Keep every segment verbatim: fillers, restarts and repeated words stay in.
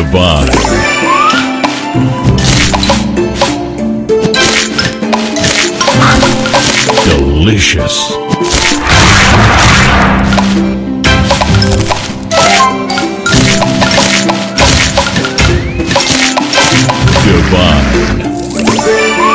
Goodbye. Delicious. Goodbye. Goodbye.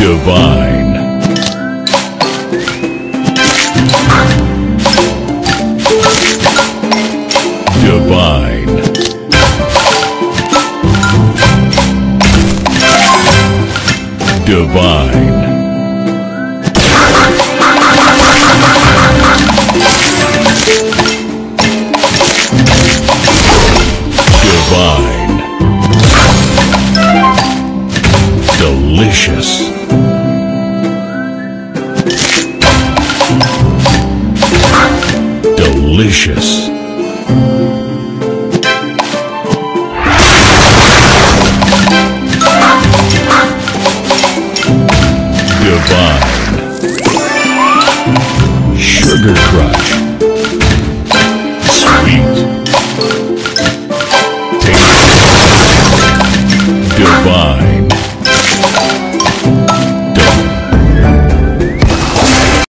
Divine. Divine. Divine. Divine. Delicious. Delicious. Divine. Sugar Crush. Sweet. Goodbye.